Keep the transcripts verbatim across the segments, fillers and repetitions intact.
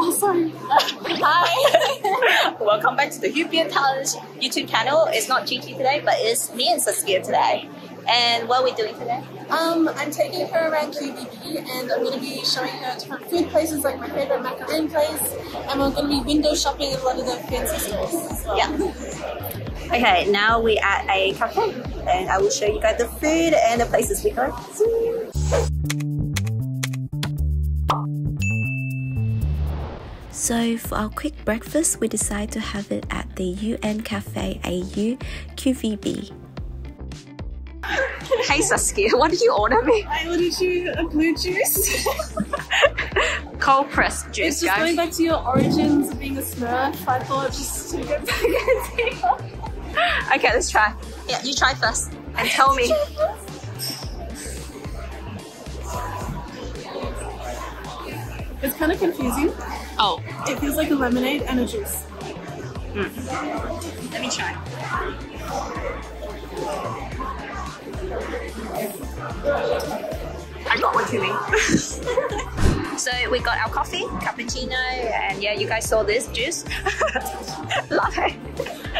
Oh, sorry. Hi. Welcome back to the Hubien Tower's YouTube channel. It's not Chichi today, but it's me and Saskia today. And what are we doing today? Um, I'm taking her around Q V B and I'm going to be showing her different food places, like my favourite macaroon place, and we're going to be window shopping at a lot of the fancy stores as well. Yeah. Okay, now we're at a cafe and I will show you guys the food and the places we go. So for our quick breakfast, we decided to have it at the U N Cafe A U Q V B. Hey Saskia, what did you order me? I ordered you a blue juice. Cold pressed juice, it's just guys. Going back to your origins of being a Smurf, I thought just to get back into. Okay, let's try. Yeah, you try first and tell me. It's kind of confusing. Oh. It feels like a lemonade and a juice. Mm. Let me try. I got what you mean. So we got our coffee, cappuccino, and yeah, you guys saw this juice. Latte.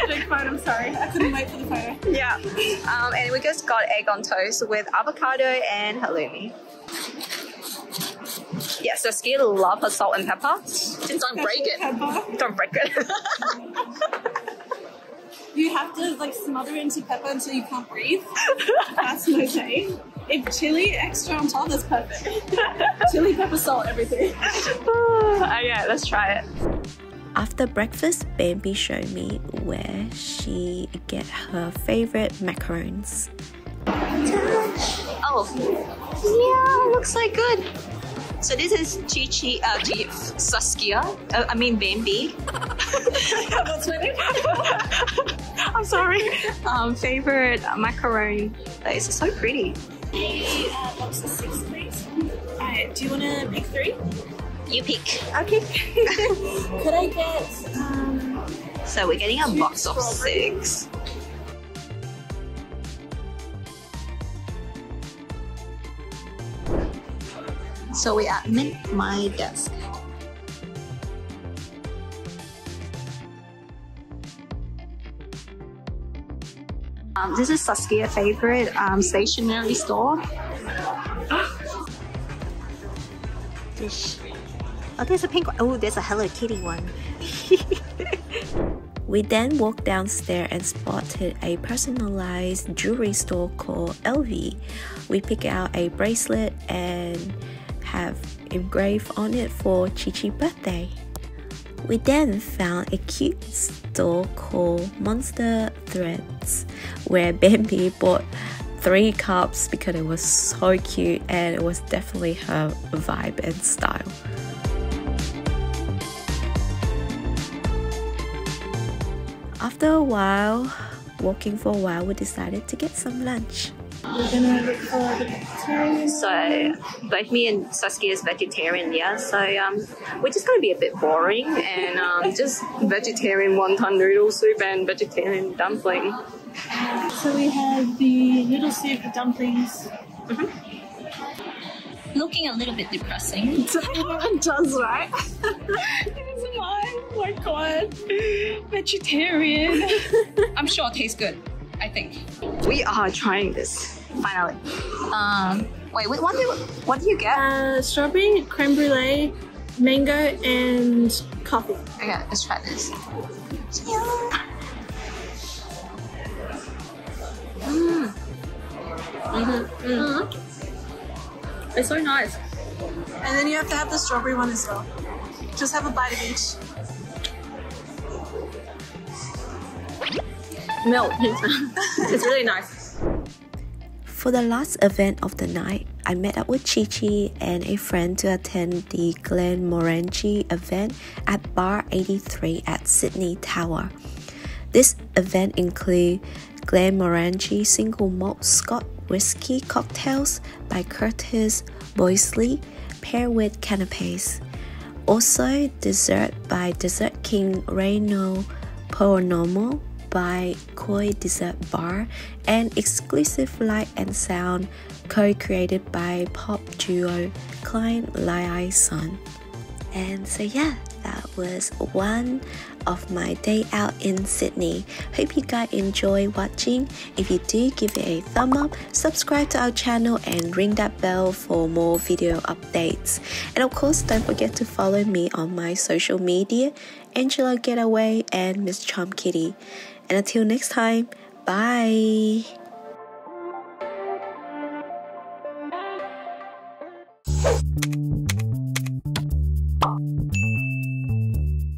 Big phone, I'm sorry. I couldn't wait for the photo. Yeah. Um, and we just got egg on toast with avocado and halloumi. Yeah, so Saskia loves her salt and pepper. Just don't break it. Pepper. Don't break it. You have to like smother into pepper until you can't breathe. That's no shame. If chili extra on top, that's perfect. Chili, pepper, salt, everything. Okay, let's try it. After breakfast, Bambi showed me where she get her favorite macarons. Oh, yeah, looks like good. So this is Chichi, uh, Saskia, uh, I mean Bambi. That's my name. I'm sorry. Um, favorite macaron. It's so pretty. The uh, box of six, please. Alright, do you want to pick three? You pick. Okay. Could I get? Um, so we're getting a box of six. So we're at Mint, my desk. Um, this is Saskia's favorite um, stationery store. Oh, there's a pink one. Oh, there's a Hello Kitty one. We then walked downstairs and spotted a personalized jewelry store called L V. We picked out a bracelet and have engraved on it for Chichi's birthday. We then found a cute store called Monster Threads where Bambi bought three cups because it was so cute and it was definitely her vibe and style. After a while, walking for a while, we decided to get some lunch. We're gonna look for the vegetarian. So both me and Saskia is vegetarian, yeah. So um, we're just gonna be a bit boring and um, just vegetarian wonton noodle soup and vegetarian dumpling. So we have the noodle soup, the dumplings. Mm-hmm. Looking a little bit depressing. Everyone does, right? Isn't mine? Oh my god, vegetarian. I'm sure it tastes good. I think. We are trying this, finally. Um, wait, wait, what do, what do you get? Uh, strawberry, creme brulee, mango, and coffee. Okay, let's try this. Mm. Mm-hmm. Mm-hmm. It's so nice. And then you have to have the strawberry one as well. Just have a bite of each. Milk. It's really nice. For the last event of the night, I met up with Chichi and a friend to attend the Glenmorangie event at Bar eighty-three at Sydney Tower. This event includes Glenmorangie single malt Scotch whisky cocktails by Curtis Boisley paired with canapes. Also dessert by Dessert King Reynold Poornomo by Koi Dessert Bar and exclusive light and sound co-created by pop duo Klein Lai Ai Son. And so yeah, that was one of my day out in Sydney. Hope you guys enjoy watching. If you do, give it a thumb up, subscribe to our channel and ring that bell for more video updates. And of course, don't forget to follow me on my social media, Angela Getaway and Miss Chum Kitty. And until next time, bye!